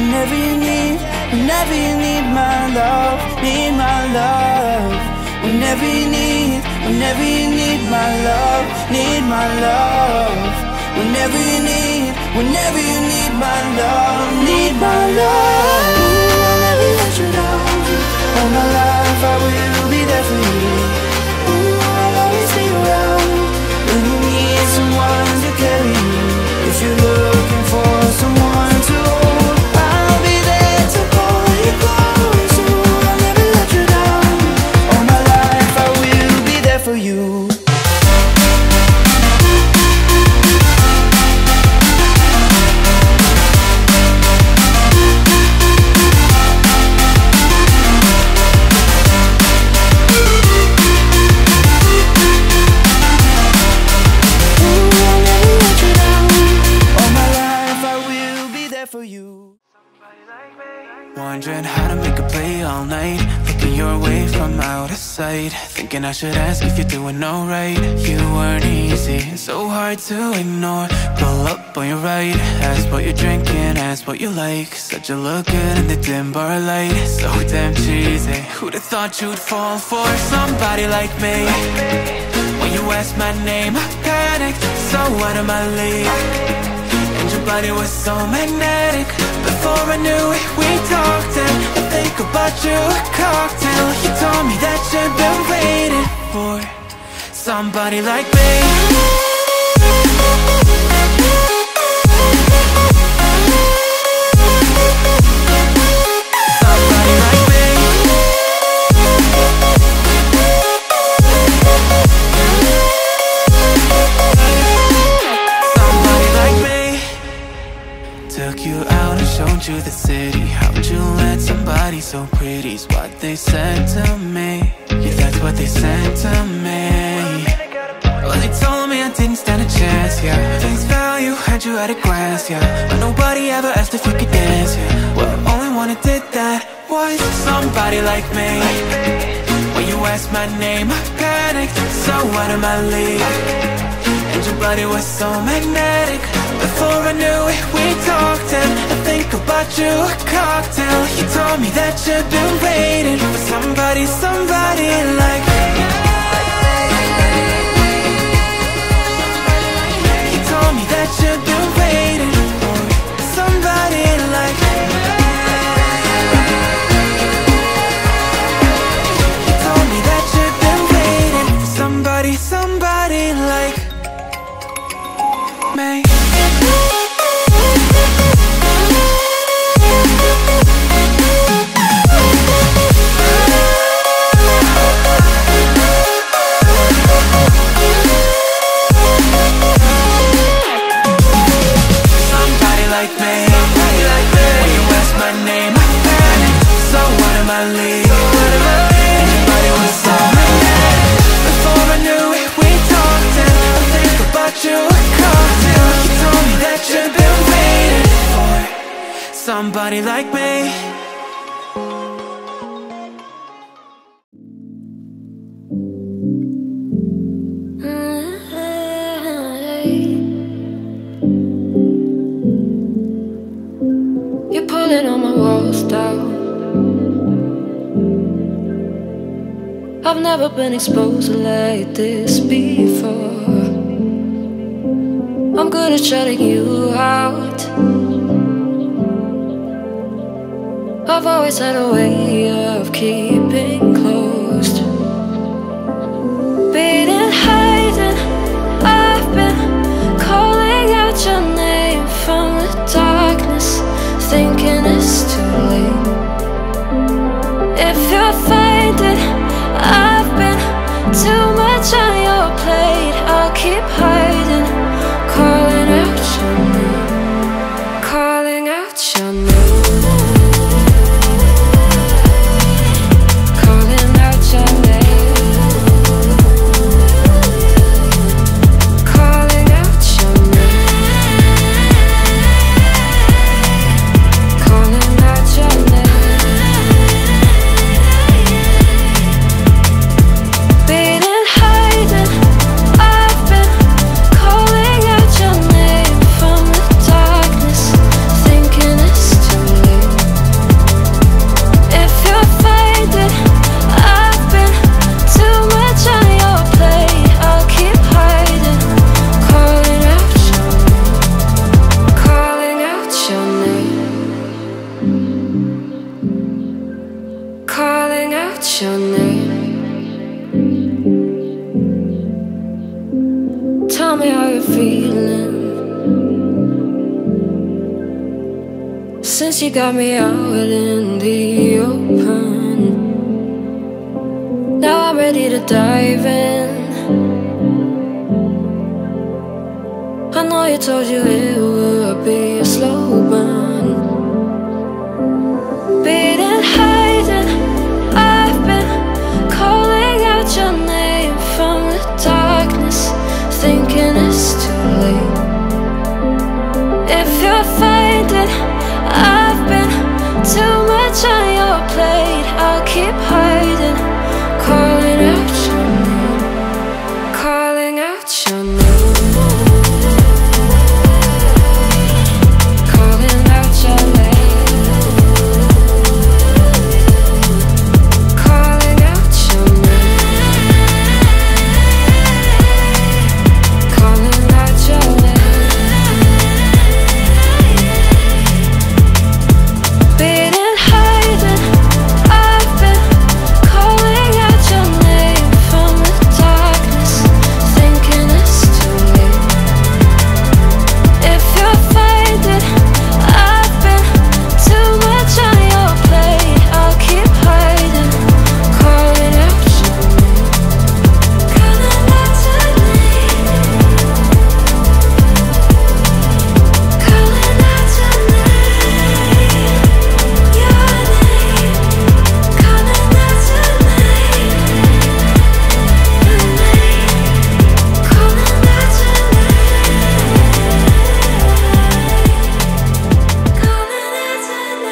whenever you need my love, whenever you need my love, whenever you need my love, ooh, I'll never let you down. All my life I will be there for you. Ooh, I'll always be around when you need someone to carry you. If you're looking for someone to hold, I'll be there to pull you close. Ooh, I'll never let you down. All my life I will be there for you. Wondering how to make a play all night, looking your way from out of sight, thinking I should ask if you're doing alright. You weren't easy, so hard to ignore. Roll up on your right, ask what you're drinking, ask what you like. Said you look good in the dim bar light, so damn cheesy. Who'd have thought you'd fall for somebody like me? When you asked my name, I panicked, so out of my league. And your body was so magnetic. Before I knew it, we talked, and I think about you a cocktail. You told me that you've been waiting for somebody like me. Somebody like me. Took you out and showed you the city. How'd you let somebody so pretty's what they said to me? Yeah, that's what they said to me. Well, they told me I didn't stand a chance, yeah. Face value, had you at a glance, yeah. But nobody ever asked if you could dance, yeah. Well, the only one who did that was somebody like me. When you asked my name, I panicked, so out of my league. And your body was so magnetic. Before I knew it, we talked, and I think about you a cocktail. You told me that you've been waiting for somebody, somebody like me. You told me that you've been waiting for somebody like me. You told me that you've been waiting for somebody, somebody like me. May somebody like me. You're pulling all my walls down. I've never been exposed like this before. I'm good at shutting you out. I've always had a way of keeping closed. Been hiding, I've been calling out your name from the darkness, thinking it's too late. If you'll find it, I've been too much on your plate. I'll keep hiding, calling out your name, calling out your name. What's your name? Tell me how you're feeling since you got me out in the open. Now I'm ready to dive in. I know you told you it would be a slow burn. Beating high, your name from the darkness, thinking it's too late. If you're finding I've been too much on your plate, I'll keep hiding, calling out your name, calling out your name, calling out your name.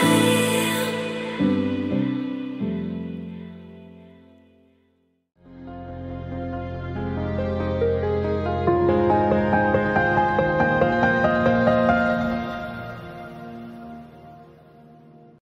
Hey.